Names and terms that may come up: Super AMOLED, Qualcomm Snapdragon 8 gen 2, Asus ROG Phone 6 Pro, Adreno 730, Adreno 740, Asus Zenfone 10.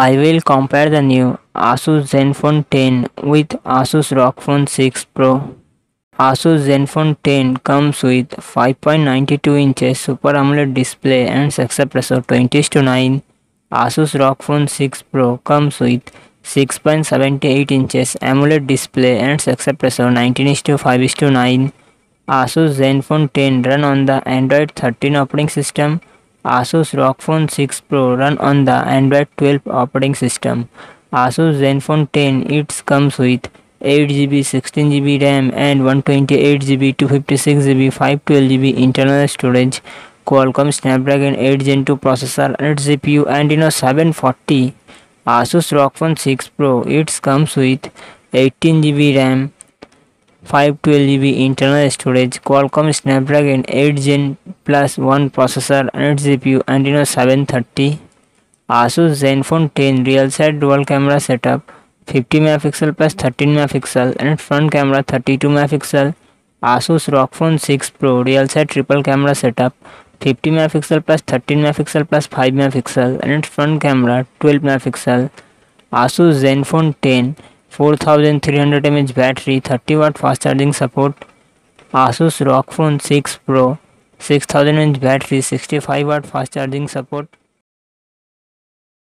I will compare the new Asus Zenfone 10 with Asus ROG Phone 6 Pro. Asus Zenfone 10 comes with 5.92 inches Super AMOLED display and success ratio 20:9. Asus ROG Phone 6 Pro comes with 6.78 inches AMOLED display and success ratio 19:5:9. Asus Zenfone 10 run on the Android 13 operating system. Asus ROG Phone 6 Pro run on the Android 12 operating system. Asus Zenfone 10 it comes with 8GB, 16GB RAM and 128GB, 256GB, 512GB internal storage. Qualcomm Snapdragon 8 gen 2 processor and CPU, Adreno 740. Asus ROG Phone 6 Pro it comes with 18GB RAM, 512GB internal storage, Qualcomm Snapdragon 8 gen plus 1 processor and CPU, Adreno 730. Asus Zenfone 10 real side dual camera setup, 50 MP plus 13 MP and front camera 32 MP. Asus ROG Phone 6 Pro real side triple camera setup, 50 MP plus 13 MP plus 5 MP and front camera 12 MP. Asus Zenfone 10 4300 mAh battery, 30W fast charging support. Asus ROG Phone 6 Pro 6000 mAh battery, 65W fast charging support.